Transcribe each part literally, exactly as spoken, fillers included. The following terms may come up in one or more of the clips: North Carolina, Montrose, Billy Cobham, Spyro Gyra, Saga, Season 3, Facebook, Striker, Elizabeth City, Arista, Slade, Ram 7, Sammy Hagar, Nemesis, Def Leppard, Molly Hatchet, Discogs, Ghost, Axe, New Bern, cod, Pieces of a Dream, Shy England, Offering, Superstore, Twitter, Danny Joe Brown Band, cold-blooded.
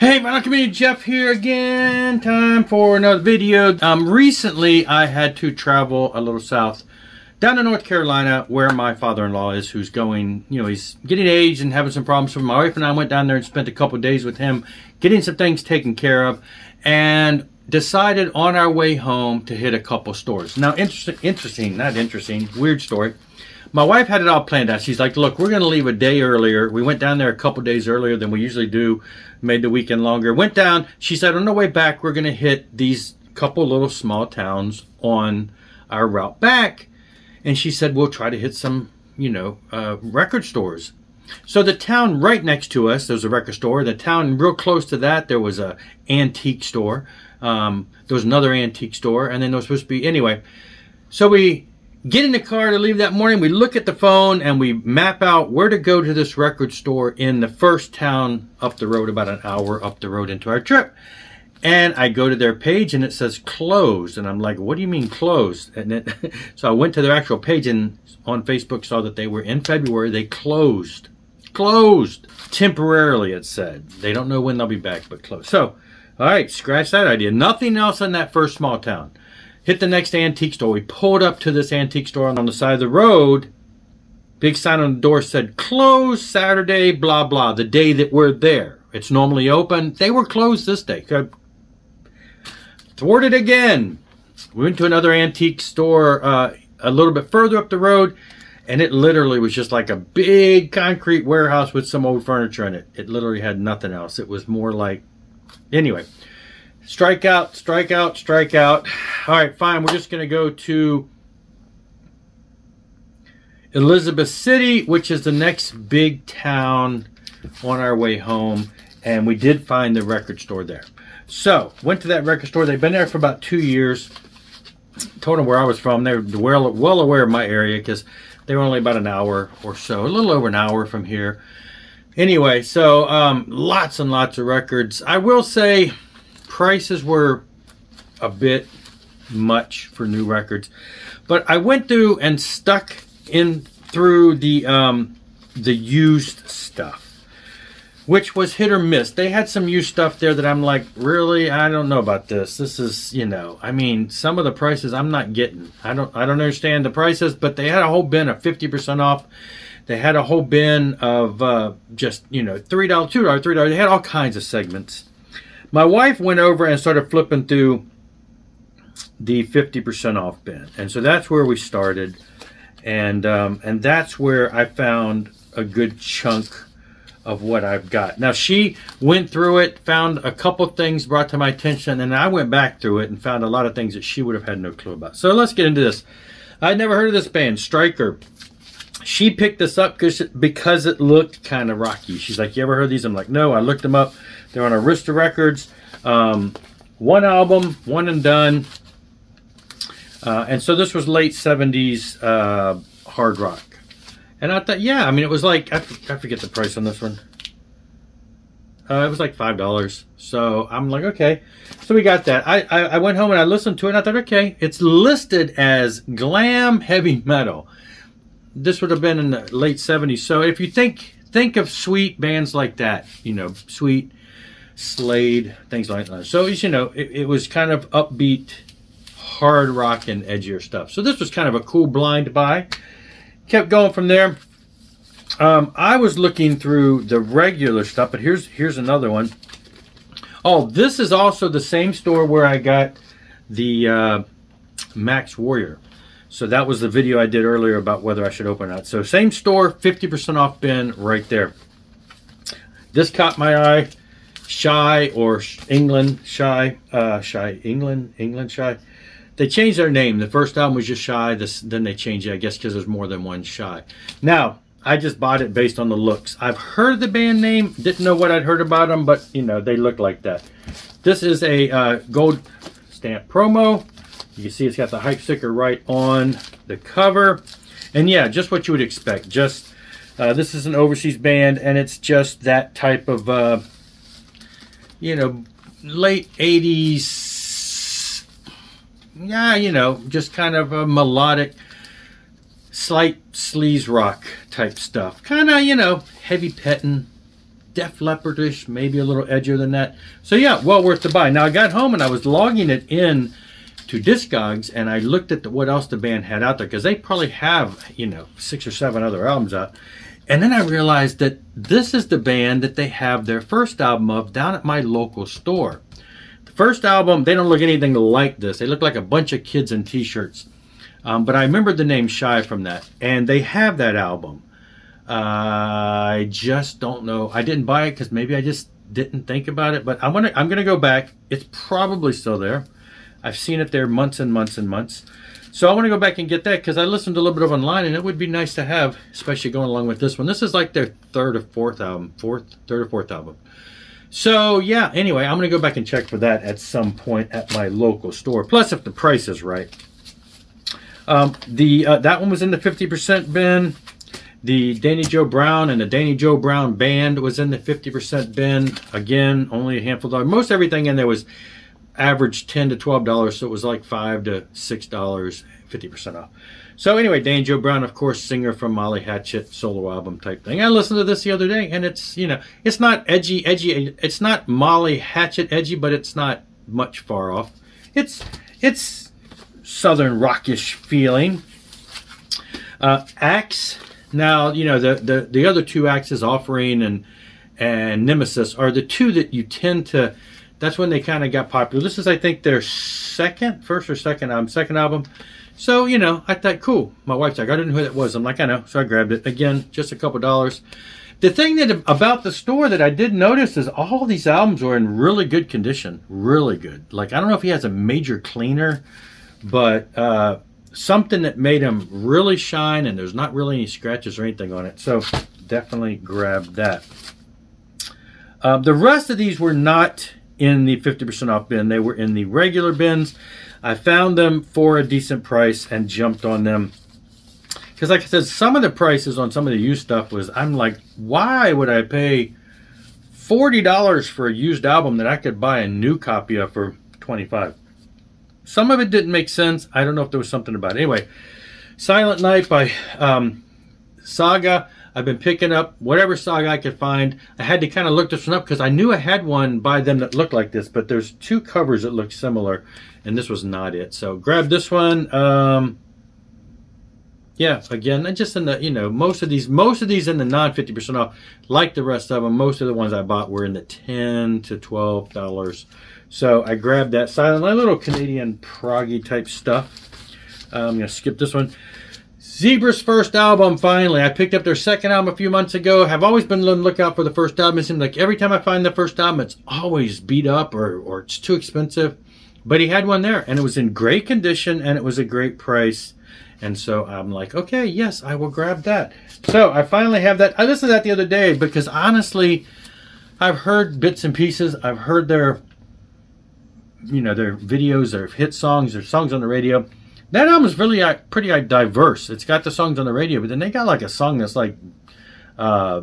Hey, my community, Jeff here again. Time for another video. Um, recently, I had to travel a little south, down to North Carolina, where my father-in-law is, who's going, you know, he's getting aged and having some problems. So my wife and I went down there and spent a couple of days with him, getting some things taken care of, and decided on our way home to hit a couple stores. Now, interesting, interesting, not interesting, weird story. My wife had it all planned out. She's like, look, we're going to leave a day earlier. We went down there a couple days earlier than we usually do, made the weekend longer. Went down. She said, on the way back, we're going to hit these couple little small towns on our route back. And she said, we'll try to hit some, you know, uh, record stores. So the town right next to us, there was a record store. The town real close to that, there was an antique store. Um, there was another antique store. And then there was supposed to be, anyway. So we get in the car to leave that morning. We look at the phone and we map out where to go to this record store in the first town up the road, about an hour up the road into our trip. And I go to their page and it says closed. And I'm like, what do you mean closed? And it, so I went to their actual page and on Facebook saw that they were in February. They closed. Closed. Temporarily, it said. They don't know when they'll be back, but closed. So, all right, scratch that idea. Nothing else in that first small town. Hit the next antique store. We pulled up to this antique store on the side of the road. Big sign on the door said, closed Saturday, blah, blah, the day that we're there. It's normally open. They were closed this day. Thwarted again. We went to another antique store uh, a little bit further up the road, and it literally was just like a big concrete warehouse with some old furniture in it. It literally had nothing else. It was more like, anyway. Strike out, strike out, strike out. All right, fine. We're just going to go to Elizabeth City, which is the next big town on our way home. And we did find the record store there. So, went to that record store. They've been there for about two years. Told them where I was from. They were well, well aware of my area because they were only about an hour or so, a little over an hour from here. Anyway, so um, lots and lots of records. I will say, prices were a bit much for new records, but I went through and stuck in through the um, the used stuff, which was hit or miss. They had some used stuff there that I'm like, really, I don't know about this. This is, you know, I mean, some of the prices I'm not getting. I don't, I don't understand the prices, but they had a whole bin of fifty percent off. They had a whole bin of uh, just, you know, three dollars, two dollars, three dollars. They had all kinds of segments. My wife went over and started flipping through the fifty percent off bin. And so that's where we started. And um, and that's where I found a good chunk of what I've got. Now, she went through it, found a couple things brought to my attention, and I went back through it and found a lot of things that she would have had no clue about. So let's get into this. I'd never heard of this band, Striker. She picked this up because it looked kind of rocky. She's like, you ever heard these? I'm like, no. I looked them up. They're on Arista Records. Um, one album, one and done. Uh, and so this was late seventies uh, hard rock. And I thought, yeah, I mean, it was like, I, I forget the price on this one. Uh, it was like five dollars. So I'm like, okay. So we got that. I, I, I went home and I listened to it and I thought, okay, it's listed as glam heavy metal. This would have been in the late seventies. So if you think think of sweet bands like that, you know, Sweet, Slade, things like that. So, you know, it, it was kind of upbeat, hard rock and edgier stuff. So this was kind of a cool blind buy. Kept going from there. Um, I was looking through the regular stuff, but here's, here's another one. Oh, this is also the same store where I got the uh, Max Warrior. So that was the video I did earlier about whether I should open that. So same store, fifty percent off bin right there. This caught my eye. Shy or England, Shy, uh, Shy England, England Shy. They changed their name. The first album was just Shy. This, then they changed it, I guess, because there's more than one Shy. Now, I just bought it based on the looks. I've heard the band name. Didn't know what I'd heard about them, but, you know, they look like that. This is a uh, gold stamp promo. You can see it's got the hype sticker right on the cover. And yeah, just what you would expect. Just uh, this is an overseas band, and it's just that type of, uh, you know, late eighties, yeah, you know, just kind of a melodic, slight sleaze rock type stuff. Kind of, you know, heavy petting, Def Leppardish, maybe a little edgier than that. So yeah, well worth the buy. Now I got home and I was logging it in to Discogs, and I looked at the, what else the band had out there, because they probably have, you know, six or seven other albums out. And then I realized that this is the band that they have their first album of down at my local store. The first album, they don't look anything like this. They look like a bunch of kids in t-shirts. Um, but I remembered the name Shy from that, and they have that album. Uh, I just don't know. I didn't buy it because maybe I just didn't think about it. But I'm gonna I'm gonna go back. It's probably still there. I've seen it there months and months and months. So I want to go back and get that because I listened to a little bit of online, and it would be nice to have, especially going along with this one. This is like their third or fourth album, fourth, third or fourth album. So yeah. Anyway, I'm gonna go back and check for that at some point at my local store. Plus, if the price is right. Um, the uh, that one was in the fifty percent bin. The Danny Joe Brown and the Danny Joe Brown Band was in the fifty percent bin. Again, only a handful of dollars. Most everything in there was average ten to twelve dollars, so it was like five to six dollars, fifty percent off. So anyway, Danny Joe Brown, of course, singer from Molly Hatchet, solo album type thing. I listened to this the other day, and it's, you know, it's not edgy, edgy. It's not Molly Hatchet edgy, but it's not much far off. It's, it's Southern rockish feeling. Uh, Axe. Now, you know, the, the, the other two axes, Offering and and Nemesis, are the two that you tend to, that's when they kind of got popular. This is, I think, their second, first or second album, second album. So, you know, I thought, cool. My wife's like, I didn't know who that was. I'm like, I know. So I grabbed it. Again, just a couple dollars. The thing that about the store that I did notice is all these albums were in really good condition. Really good. Like, I don't know if he has a major cleaner, but... uh something that made them really shine, and there's not really any scratches or anything on it, so definitely grab that. Uh, the rest of these were not in the fifty percent off bin. They were in the regular bins. I found them for a decent price and jumped on them because, like I said, some of the prices on some of the used stuff was, I'm like, why would I pay forty dollars for a used album that I could buy a new copy of for twenty-five dollars? Some of it didn't make sense. I don't know if there was something about it. Anyway, Silent Night by um, Saga. I've been picking up whatever Saga I could find. I had to kind of look this one up because I knew I had one by them that looked like this, but there's two covers that look similar, and this was not it. So grab this one. Um, yeah, again, just in the, you know, most of these, most of these in the non fifty percent off, like the rest of them, most of the ones I bought were in the ten to twelve dollars. So I grabbed that Silent Night, little Canadian proggy type stuff. Uh, I'm going to skip this one. Zebra's first album, finally. I picked up their second album a few months ago. I've always been on the lookout for the first album. It seemed like every time I find the first album, it's always beat up or, or it's too expensive. But he had one there, and it was in great condition, and it was a great price. And so I'm like, okay, yes, I will grab that. So I finally have that. I listened to that the other day because, honestly, I've heard bits and pieces. I've heard their... you know, their videos, their hit songs, their songs on the radio. That album is really uh, pretty uh, diverse. It's got the songs on the radio, but then they got like a song that's like uh,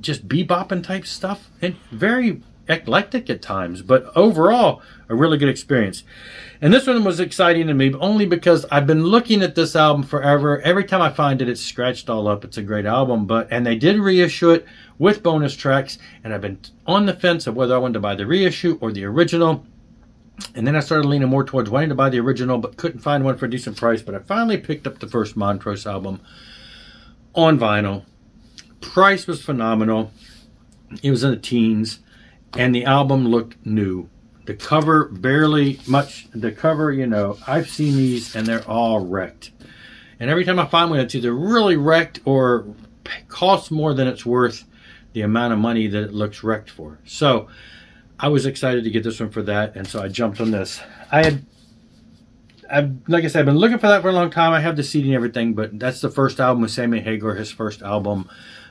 just bebopping type stuff. And very eclectic at times, but overall, a really good experience. And this one was exciting to me, only because I've been looking at this album forever. Every time I find it, it's scratched all up. It's a great album, but and they did reissue it with bonus tracks. And I've been on the fence of whether I wanted to buy the reissue or the original. And then I started leaning more towards wanting to buy the original, but couldn't find one for a decent price. But I finally picked up the first Montrose album on vinyl. Price was phenomenal. It was in the teens. And the album looked new. The cover barely much. The cover, you know, I've seen these and they're all wrecked. And every time I find one, it's either really wrecked or costs more than it's worth the amount of money that it looks wrecked for. So... I was excited to get this one for that, and so I jumped on this. I had, I've, like I said, I've been looking for that for a long time. I have the C D and everything, but that's the first album with Sammy Hagar, his first album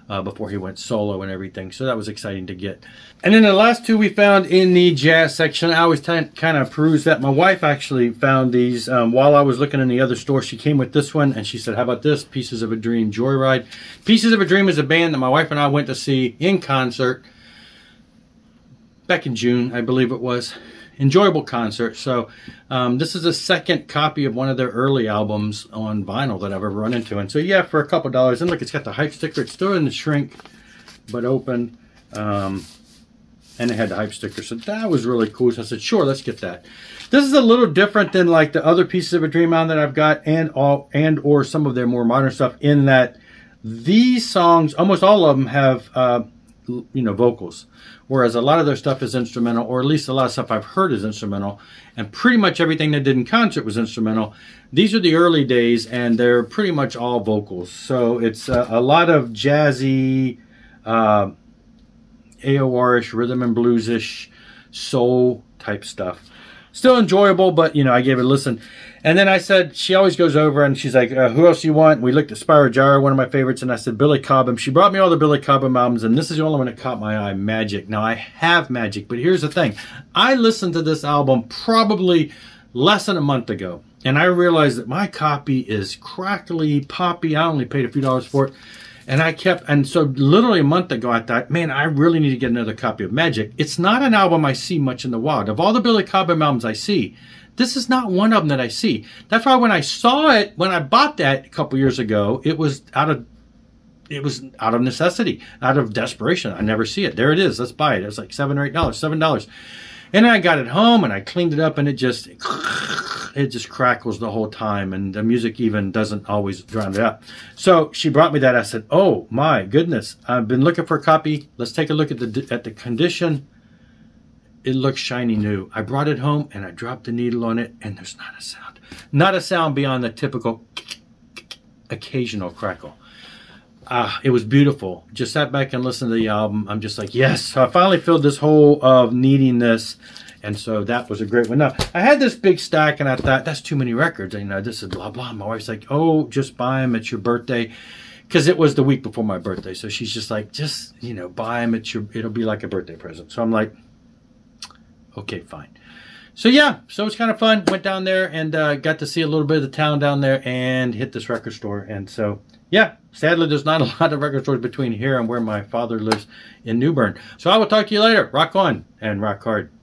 uh, before he went solo and everything. So that was exciting to get. And then the last two we found in the jazz section. I always kind of perused that. My wife actually found these um, while I was looking in the other store. She came with this one, and she said, "How about this? Pieces of a Dream, Joyride." Pieces of a Dream is a band that my wife and I went to see in concert. Back in June, I believe it was. Enjoyable concert. So um, this is the second copy of one of their early albums on vinyl that I've ever run into. And so yeah, for a couple dollars. And look, it's got the hype sticker. It's still in the shrink, but open. Um, and it had the hype sticker. So that was really cool. So I said, sure, let's get that. This is a little different than like the other Pieces of a Dream album that I've got, and all, and or some of their more modern stuff, in that these songs, almost all of them have, uh, you know, vocals. Whereas a lot of their stuff is instrumental, or at least a lot of stuff I've heard is instrumental. And pretty much everything they did in concert was instrumental. These are the early days, and they're pretty much all vocals. So it's a, a lot of jazzy, uh, A O R-ish, rhythm and blues-ish, soul-type stuff. Still enjoyable, but, you know, I gave it a listen. And then I said, she always goes over, and she's like, uh, who else do you want? And we looked at Spyro Gyra, one of my favorites, and I said, Billy Cobham. She brought me all the Billy Cobham albums, and this is the only one that caught my eye, Magic. Now, I have Magic, but here's the thing. I listened to this album probably less than a month ago, and I realized that my copy is crackly, poppy. I only paid a few dollars for it. And I kept, and so literally a month ago, I thought, man, I really need to get another copy of Magic. It's not an album I see much in the wild. Of all the Billy Cobham albums I see, this is not one of them that I see. That's why when I saw it, when I bought that a couple years ago, it was out of, it was out of necessity, out of desperation. I never see it. There it is. Let's buy it. It was like seven or eight dollars, seven dollars. And then I got it home and I cleaned it up, and it just, it just crackles the whole time, and the music even doesn't always drown it up. So she brought me that. I said, oh my goodness, I've been looking for a copy. Let's take a look at the at the condition. It looks shiny new. I brought it home and I dropped the needle on it, and there's not a sound. Not a sound beyond the typical occasional crackle. Ah, it was beautiful. Just sat back and listened to the album. I'm just like, yes. So I finally filled this hole of needing this. And so that was a great one. Now, I had this big stack, and I thought, that's too many records. You know, this is blah, blah. My wife's like, oh, just buy them. It's your birthday. Because it was the week before my birthday. So she's just like, just, you know, buy them. It's your, it'll be like a birthday present. So I'm like, okay, fine. So, yeah. So it's kind of fun. Went down there and uh, got to see a little bit of the town down there and hit this record store. And so... yeah, sadly, there's not a lot of record stores between here and where my father lives in New Bern. So I will talk to you later. Rock on and rock hard.